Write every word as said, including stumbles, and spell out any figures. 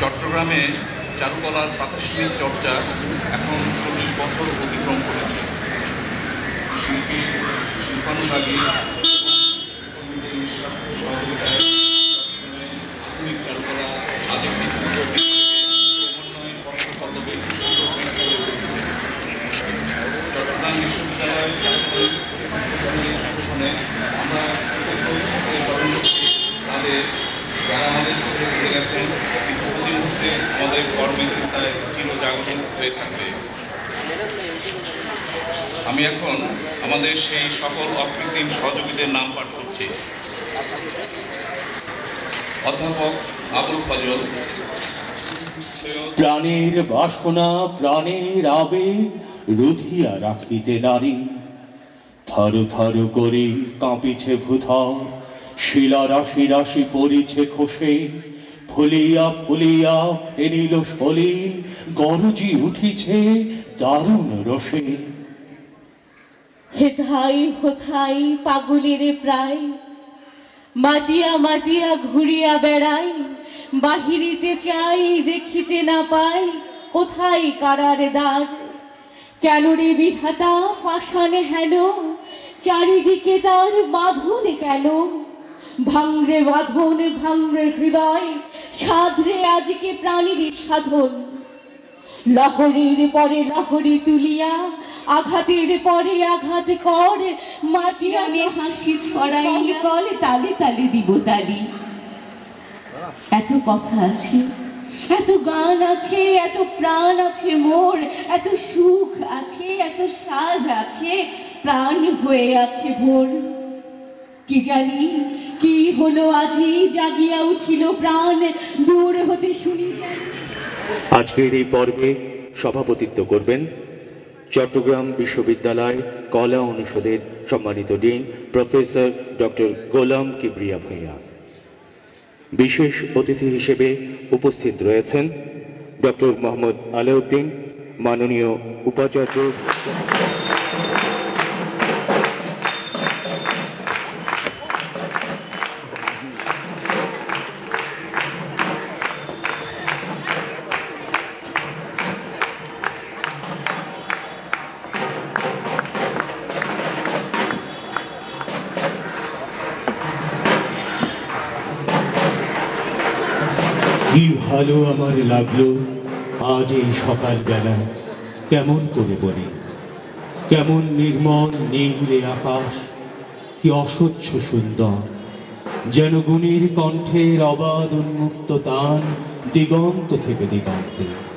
চট্টগ্রামে চারুকলার প্রাতিষ্ঠানিক চর্চা এখন চল্লিশ বছর অতিক্রম করেছে। শিল্পী শিল্পানুরাগী কর্মীদের নিঃস্বার্থ সহযোগিতায় আধুনিক চারুকলা আজ একটি সমন্বয়ের কর্মকর্তাকে একটি সুন্দর হয়ে উঠেছে। চট্টগ্রাম বিশ্ববিদ্যালয়ের সংগঠনে আমরা স্মরণ করছি তাদের যারা আমাদের ছেড়ে চলে গেছেন, কিন্তু প্রতি মুহূর্তে আমাদের কর্মের চিন্তায় চিরজাগত হয়ে থাকবে। আমি এখন আমাদের সেই সকল অকৃত্রিম সহযোগীদের নাম পাঠ করছি। অধ্যাপক আবুল ফজল। প্রাণের বাসনা প্রাণের আবেগ রুধিয়া রাখিতে নারী, থর থর করে কাঁপিছে ভূধর, শিলা রাশি রাশি পড়িছে খসে, ফুলিয়া ফুলিয়া ফেলিল সলিল, গরজি উঠিছে দারুণ রসে। হেথাই হোথাই পাগলের প্রায় মাতিয়া মাতিয়া ঘুরিয়া বেড়াই, বাহিরিতে চাই দেখিতে না পাই কোথায় কারার দ্বার। কেন রে বিধাতা পাষাণে হেন, চারিদিকে তার বাঁধন কেন? ভাঙরে বাঁধন ভাঙরে হৃদয়, সাধরে আজকে প্রাণীর সাধন। লহরীর পরে লহরী তুলিয়া, আঘাতের পরে আঘাত কর, মাতিয়া যে হাসি ছড়াইল কল, তালে তালে দিব তালি। এত কথা আছে, এত গান আছে, এত প্রাণ আছে মোর, এত সুখ আছে, এত স্বাদ আছে, প্রাণ হয়ে আছে ভোর। কি জানি কি হলো আজি জাগিয়া উঠিল প্রাণ, দূর হতে শুনি যাই। আজকের এই পর্বে সভাপতিত্ব করবেন চট্টগ্রাম বিশ্ববিদ্যালয় কলা অনুষদের সম্মানিত dean professor doctor Golam Kibria Bhuiyan. বিশেষ অতিথি হিসেবে উপস্থিত রয়েছেন ডক্টর মোহাম্মদ আলাউদ্দিন, মাননীয় উপাচার্য। কি ভালো আমার লাগলো আজ এই সকালবেলা, কেমন করে বলি, কেমন নির্মল নীলে আকাশ, কি অসহ্য সুন্দর, যেন গুণীর কণ্ঠের অবাধ উন্মুক্ত তান দিগন্ত থেকে দিগন্তে।